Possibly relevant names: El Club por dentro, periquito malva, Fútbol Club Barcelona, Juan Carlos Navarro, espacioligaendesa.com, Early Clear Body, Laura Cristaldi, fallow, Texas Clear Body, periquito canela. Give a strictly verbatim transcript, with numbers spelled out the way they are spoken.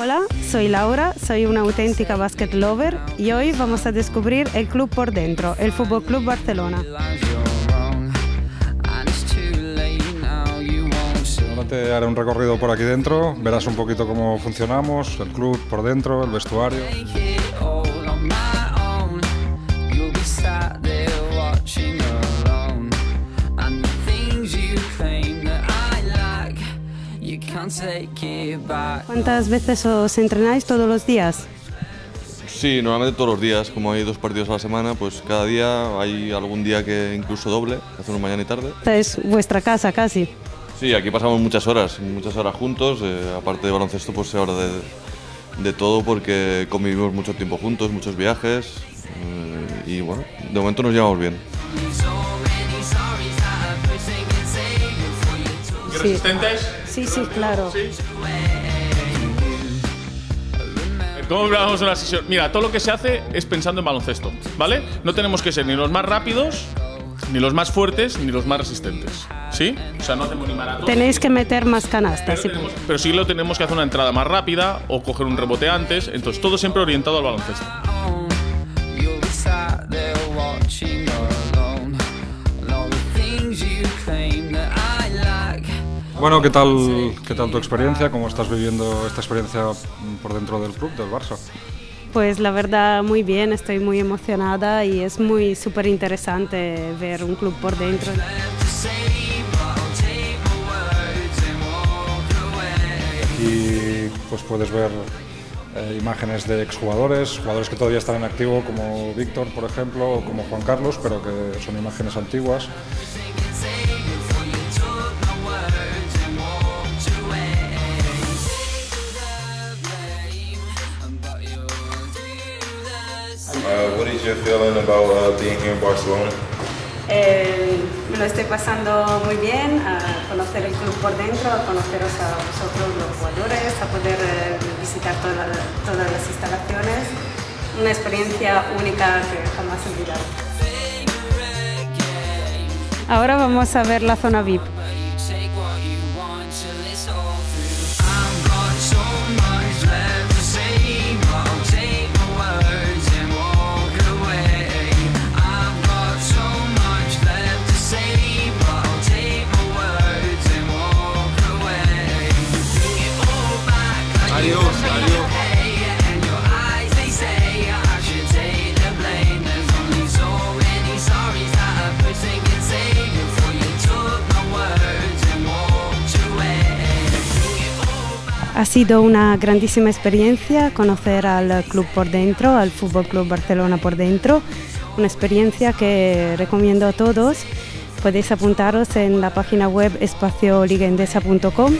Hola, soy Laura, soy una auténtica basket lover y hoy vamos a descubrir el club por dentro, el Fútbol Club Barcelona. Te haré un recorrido por aquí dentro, verás un poquito cómo funcionamos, el club por dentro, el vestuario. ¿Cuántas veces os entrenáis todos los días? Sí, normalmente todos los días, como hay dos partidos a la semana, pues cada día hay algún día que incluso doble, hacemos mañana y tarde. Esta es vuestra casa casi. Sí, aquí pasamos muchas horas, muchas horas juntos, eh, aparte de baloncesto pues ahora de, de todo porque convivimos mucho tiempo juntos, muchos viajes eh, y bueno, de momento nos llevamos bien. ¿Resistentes? Sí, sí, claro. ¿Sí? ¿Cómo grabamos una sesión? Mira, todo lo que se hace es pensando en baloncesto, ¿vale? No tenemos que ser ni los más rápidos, ni los más fuertes, ni los más resistentes, ¿sí? O sea, no hacemos ni maratón. Tenéis que meter más canastas. Pero, sí. Tenemos, pero sí lo tenemos que hacer una entrada más rápida o coger un rebote antes, entonces todo siempre orientado al baloncesto. Bueno, ¿qué tal, qué tal tu experiencia? ¿Cómo estás viviendo esta experiencia por dentro del club, del Barça? Pues la verdad muy bien, estoy muy emocionada y es muy súper interesante ver un club por dentro. Aquí pues puedes ver eh, imágenes de exjugadores, jugadores que todavía están en activo como Víctor, por ejemplo, o como Juan Carlos, pero que son imágenes antiguas. What is your feeling about uh, being here in Barcelona? Eh, me lo estoy pasando muy bien, a conocer el club por dentro, a conoceros a vosotros los jugadores, a poder eh, visitar toda, todas las instalaciones. Una experiencia única que jamás olvidaré. Ahora vamos a ver la zona V I P. Ha sido una grandísima experiencia conocer al club por dentro, al Fútbol Club Barcelona por dentro, una experiencia que recomiendo a todos. Podéis apuntaros en la página web espacio liga endesa punto com.